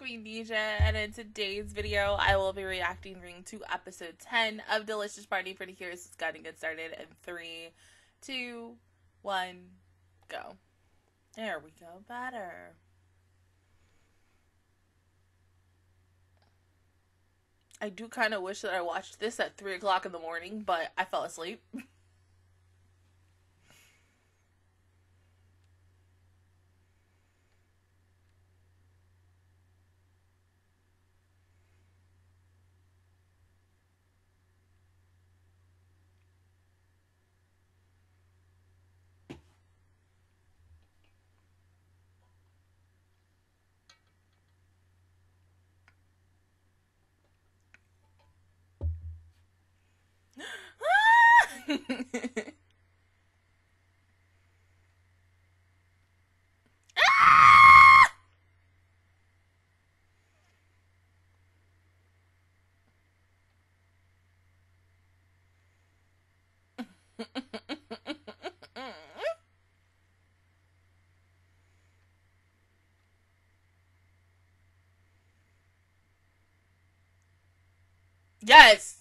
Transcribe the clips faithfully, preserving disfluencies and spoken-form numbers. Queen Deja, and in today's video, I will be reacting ring to episode ten of Delicious Party Precure. It's got to get started in three, two, one, go. There we go. Better. I do kind of wish that I watched this at three o'clock in the morning, but I fell asleep. Ah! Yes.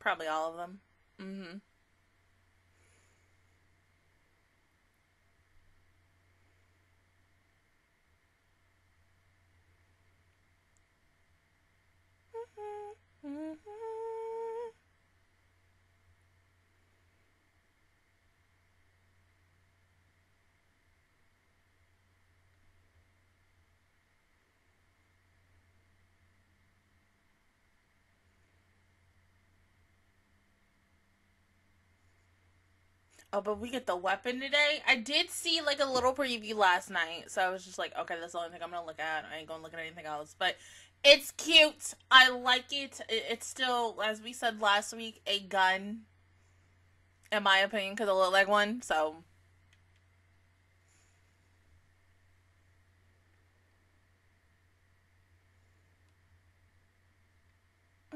Probably all of them. Mm-hmm. Oh, but we get the weapon today? I did see, like, a little preview last night, so I was just like, okay, that's the only thing I'm gonna look at. I ain't gonna look at anything else, but it's cute. I like it. It's still, as we said last week, a gun, in my opinion, because it looked like one, so...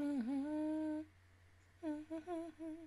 Mm-hmm. Mm-hmm.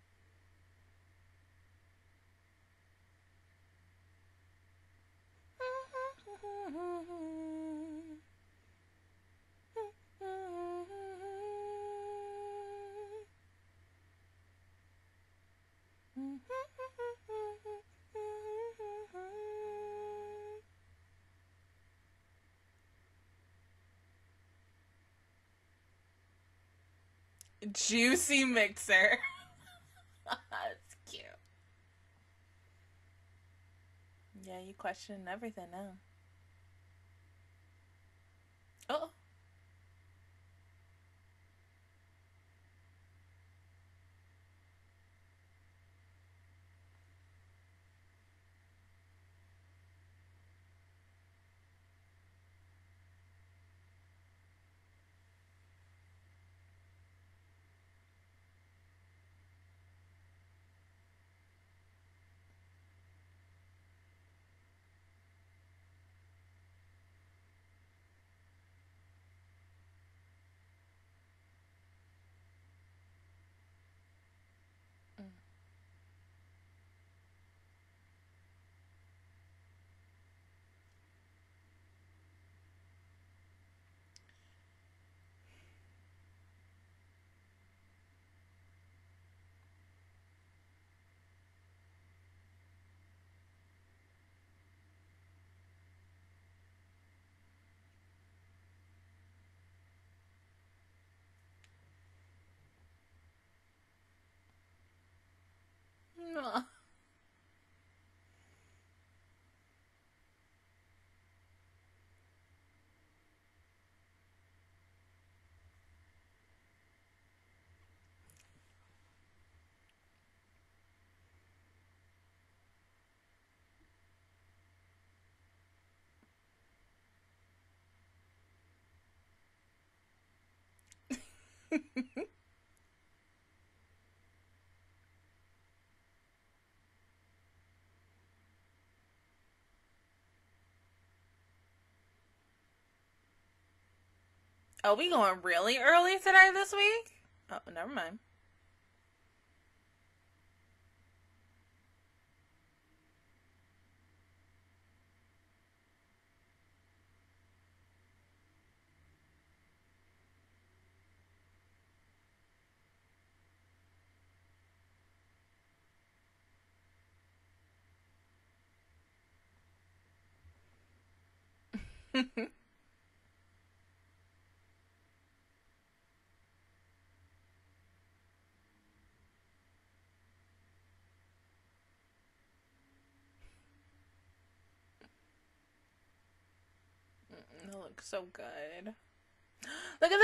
Juicy mixer. That's cute. Yeah, you question everything now. Oh. Are we going really early today this week? Oh, never mind. It looks so good. Look at the pudding!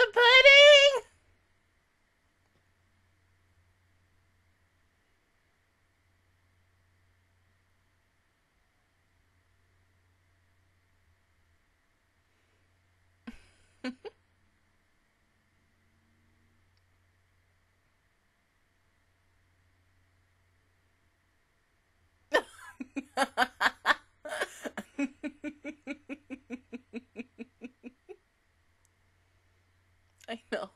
I know.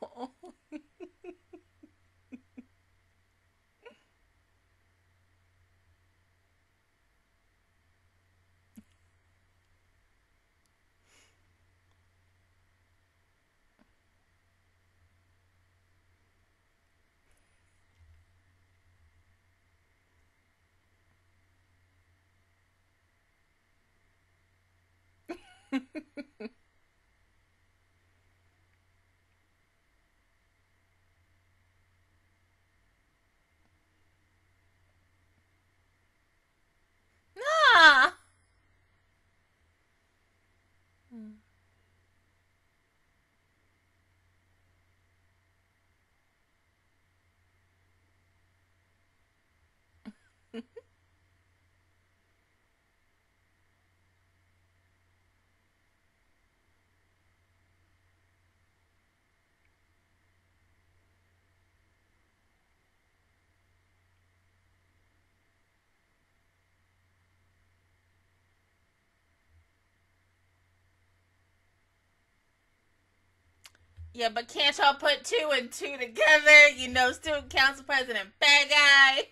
Yeah, but can't y'all put two and two together? You know, student council president, bad guy.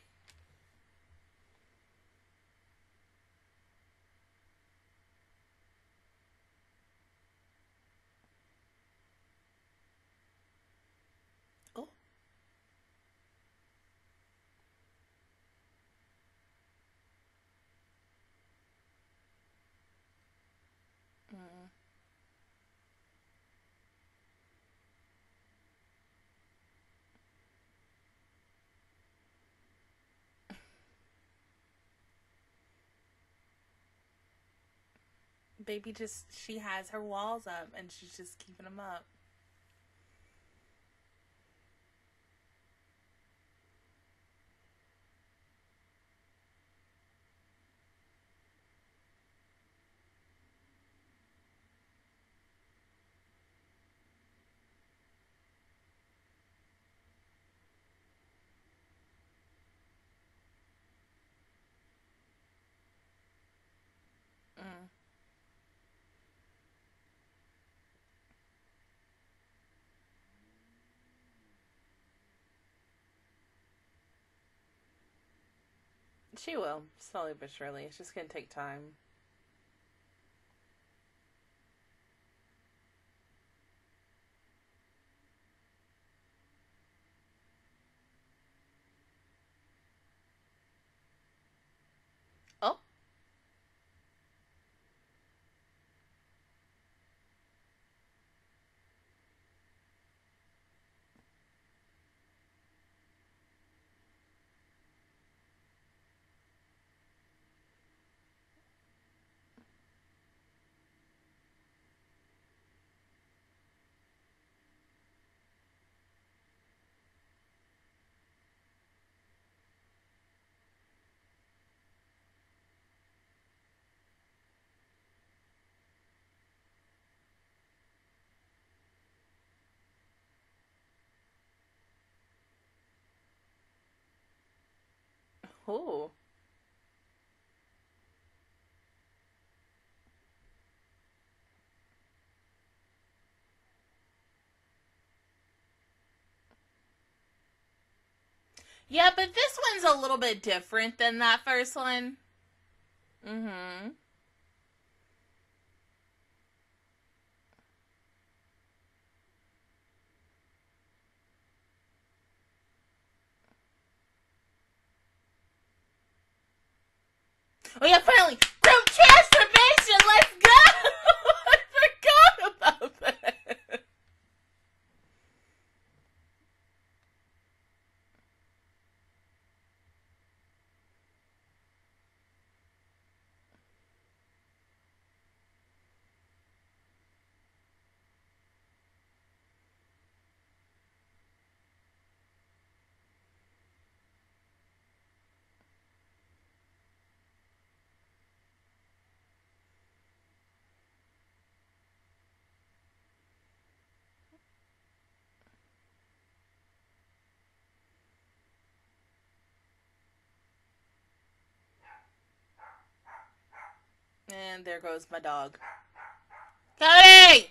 Baby just, she has her walls up and she's just keeping them up. She will, slowly but surely. It's just gonna take time. Oh. Cool. Yeah, but this one's a little bit different than that first one. Mm-hmm. Oh yeah, finally! Fruit Transformation! Let's go! I forgot about that! And there goes my dog. Cody!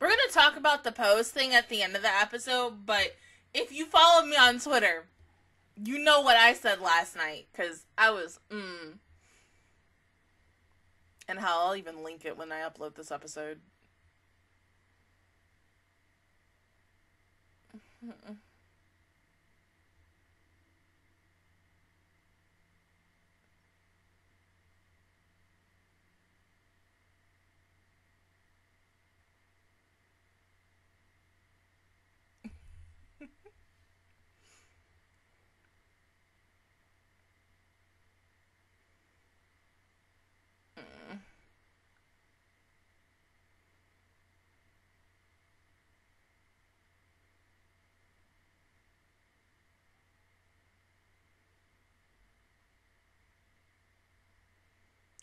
We're going to talk about the pose thing at the end of the episode, but if you follow me on Twitter, you know what I said last night, because I was, mmm. And how I'll even link it when I upload this episode. Mm-mm.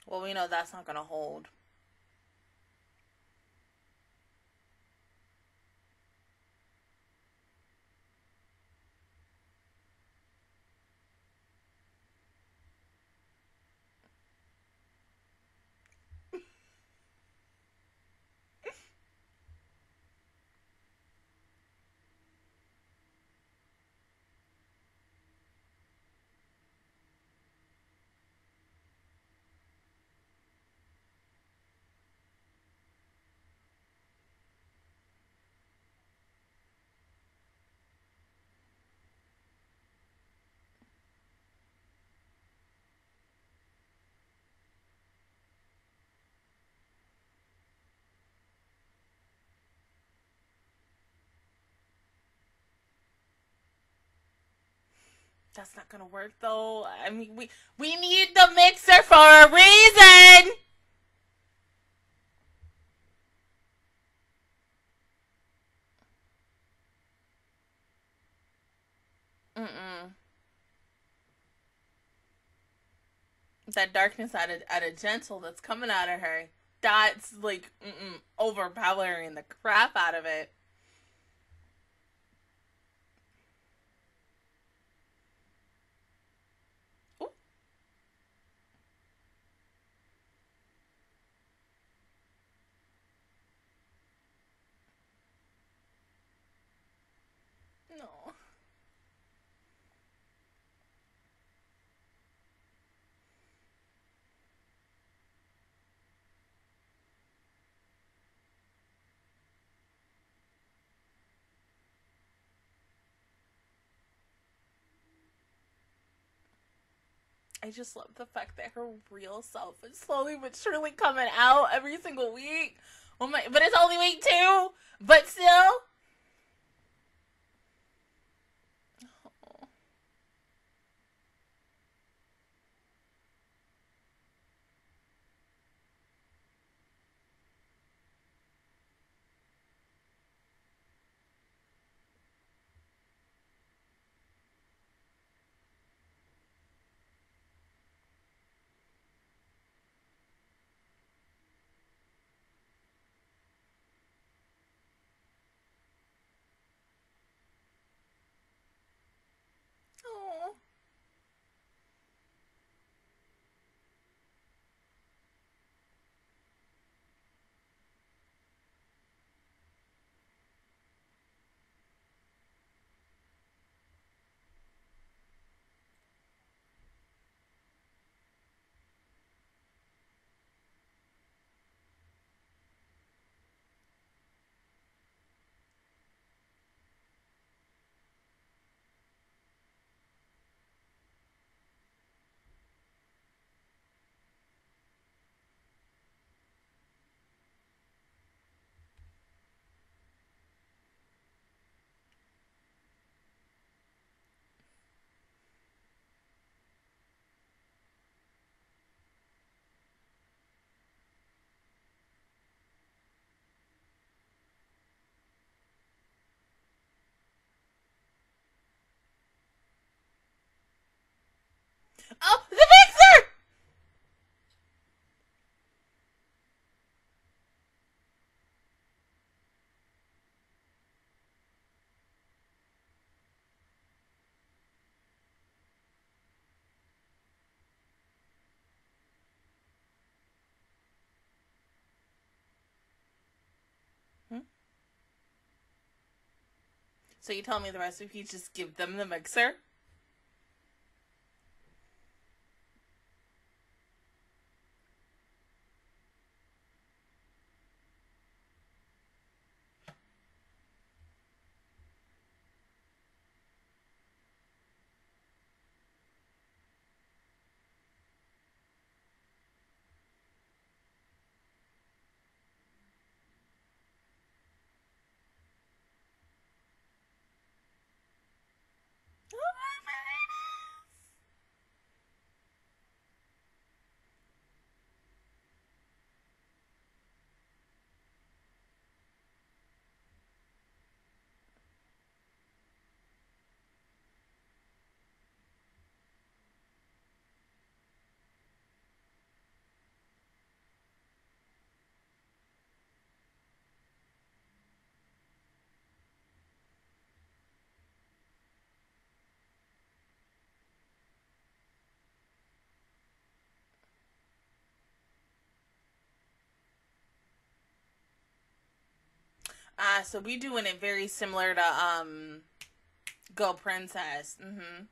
Well, we know that's not going to hold. That's not gonna work though. I mean, we we need the mixer for a reason. Mm-mm. That darkness at a at a gentle that's coming out of her. That's like mm-mm, overpowering the crap out of it. I just love the fact that her real self is slowly but surely coming out every single week. Oh my, but it's only week two, but still. Oh. Oh, the fixer! Hmm? So you tell me the recipe, just give them the mixer? Ah, uh, so we doing it very similar to, um, Go Princess. Mm-hmm.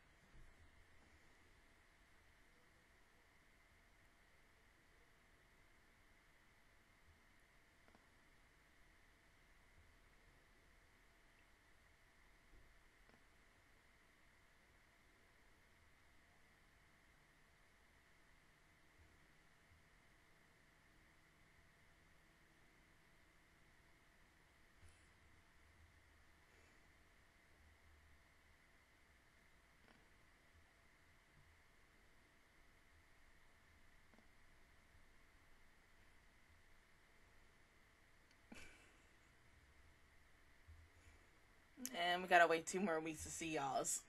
And we gotta wait two more weeks to see y'all's.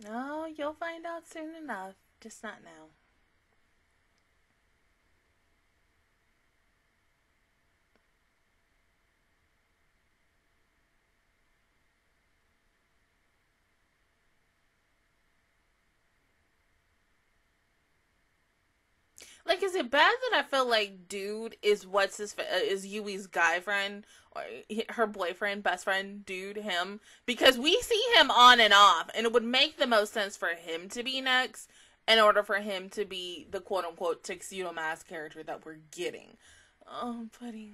No, you'll find out soon enough, just not now. Like, is it bad that I feel like dude is what's his, is Yui's guy friend, or her boyfriend, best friend, dude, him? Because we see him on and off, and it would make the most sense for him to be next in order for him to be the quote-unquote tuxedo mask character that we're getting. Oh, I'm putting...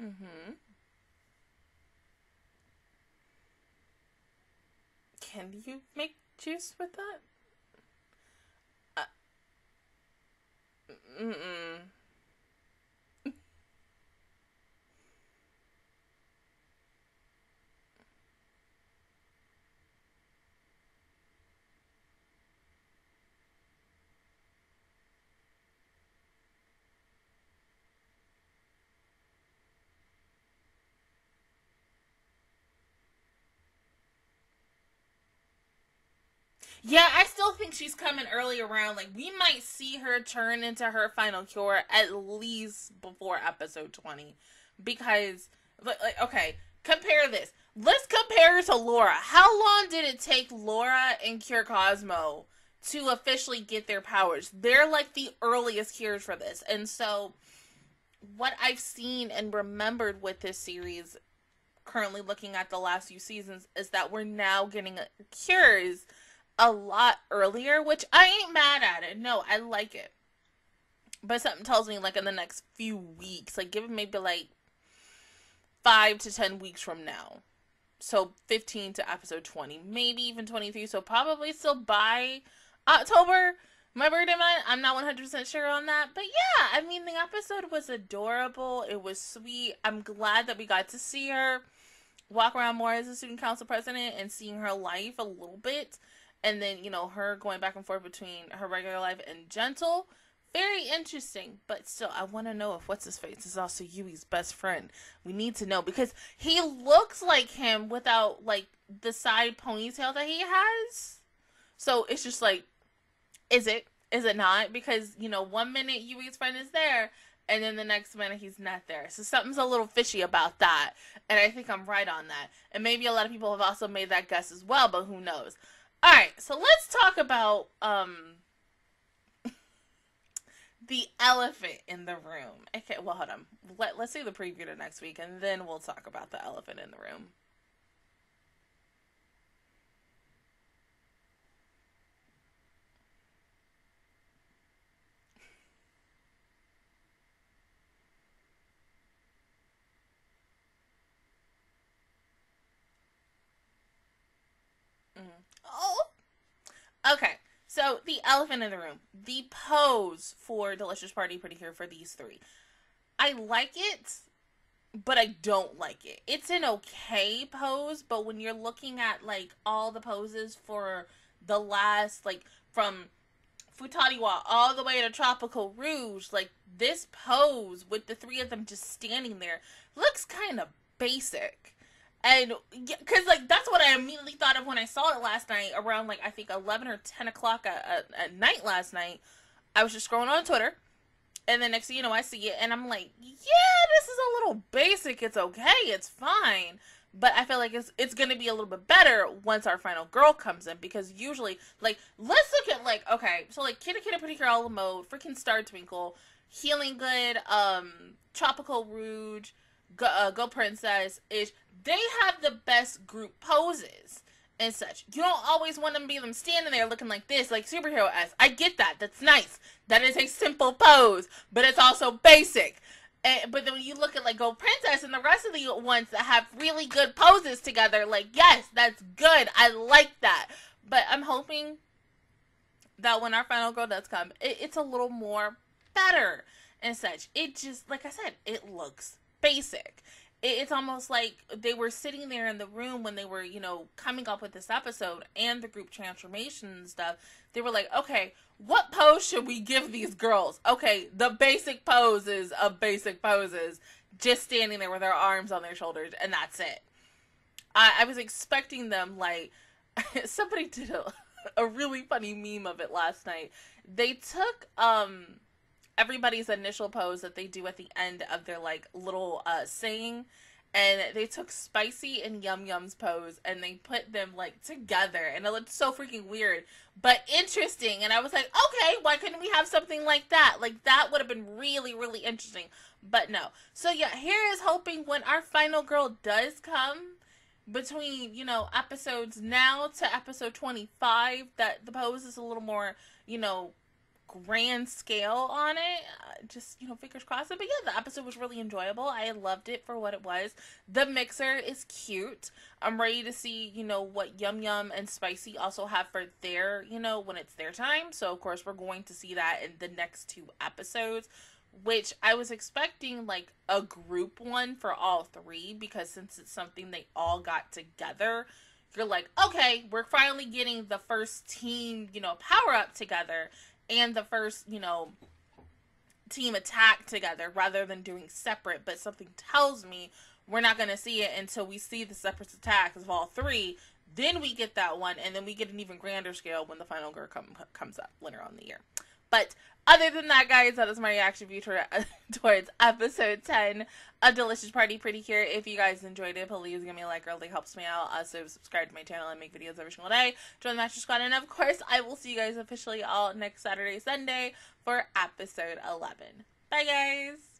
Mm-hmm. Can you make juice with that? Uh, mm-mm. Yeah, I still think she's coming early around. Like, we might see her turn into her final cure at least before episode twenty. Because, like, okay, compare this. Let's compare it to Laura. How long did it take Laura and Cure Cosmo to officially get their powers? They're, like, the earliest cures for this. And so, what I've seen and remembered with this series, currently looking at the last few seasons, is that we're now getting cures a lot earlier, which I ain't mad at it. No, I like it. But something tells me, like, in the next few weeks, like, give it maybe, like, five to ten weeks from now. So, fifteen to episode twenty. Maybe even twenty-three. So, probably still by October, my birthday month. I'm not one hundred percent sure on that. But, yeah, I mean, the episode was adorable. It was sweet. I'm glad that we got to see her walk around more as a student council president and seeing her life a little bit. And then, you know, her going back and forth between her regular life and Gentle. Very interesting. But still, I want to know if What's-His-Face is also Yui's best friend. We need to know. Because he looks like him without, like, the side ponytail that he has. So, it's just like, is it? Is it not? Because, you know, one minute Yui's friend is there. And then the next minute he's not there. So, something's a little fishy about that. And I think I'm right on that. And maybe a lot of people have also made that guess as well. But who knows? Alright, so let's talk about, um, the elephant in the room. Okay, well, hold on. Let, let's do the preview to next week, and then we'll talk about the elephant in the room. Okay, so the elephant in the room, the pose for Delicious Party Precure for these three. I like it, but I don't like it. It's an okay pose, but when you're looking at, like, all the poses for the last, like, from Futari wa all the way to Tropical Rouge, like, this pose with the three of them just standing there looks kind of basic. And, because, like, that's what I immediately thought of when I saw it last night around, like, I think eleven or ten o'clock at, at, at night last night. I was just scrolling on Twitter, and then next thing you know, I see it, and I'm like, yeah, this is a little basic. It's okay. It's fine. But I feel like it's, it's going to be a little bit better once our final girl comes in, because usually, like, let's look at, like, okay, so, like, Kitty Kitty Pretty Girl All Mode, freaking Star Twinkle, Healing Good, um, Tropical Rouge, Go, uh, Go Princess ish. They have the best group poses and such. You don't always want them to be them standing there looking like this, like superhero-esque. I get that. That's nice. That is a simple pose, but it's also basic. And, but then when you look at, like, Go Princess and the rest of the ones that have really good poses together, like, yes, that's good. I like that. But I'm hoping that when our final girl does come, it, it's a little more better and such. It just, like I said, it looks basic. it's almost like they were sitting there in the room when they were, you know, coming up with this episode and the group transformation and stuff. They were like, okay, what pose should we give these girls? Okay, the basic poses of basic poses. Just standing there with their arms on their shoulders, and that's it. I, I was expecting them, like, somebody did a, a really funny meme of it last night. They took, um... everybody's initial pose that they do at the end of their, like, little uh, saying. And they took Spicy and Yum Yum's pose and they put them, like, together. And it looked so freaking weird, but interesting. And I was like, okay, why couldn't we have something like that? Like, that would have been really, really interesting. But no. So, yeah, here is hoping when our final girl does come, between, you know, episodes now to episode twenty-five, that the pose is a little more, you know, grand scale on it. Uh, just, you know, fingers crossed. But yeah, the episode was really enjoyable. I loved it for what it was. The mixer is cute. I'm ready to see, you know, what Yum Yum and Spicy also have for their, you know, when it's their time. So, of course, we're going to see that in the next two episodes, which I was expecting, like, a group one for all three, because since it's something they all got together, you're like, okay, we're finally getting the first team, you know, power up together, and the first, you know, team attack together, rather than doing separate. But something tells me we're not going to see it until we see the separate attacks of all three. Then we get that one, and then we get an even grander scale when the final girl come, comes up later on the year. But other than that, guys, that is my reaction view to, uh, towards episode ten of Delicious Party Precure. If you guys enjoyed it, please give me a like. It really helps me out. Also, subscribe to my channel. I make videos every single day. Join the Master Squad. And, of course, I will see you guys officially all next Saturday, Sunday for episode eleven. Bye, guys.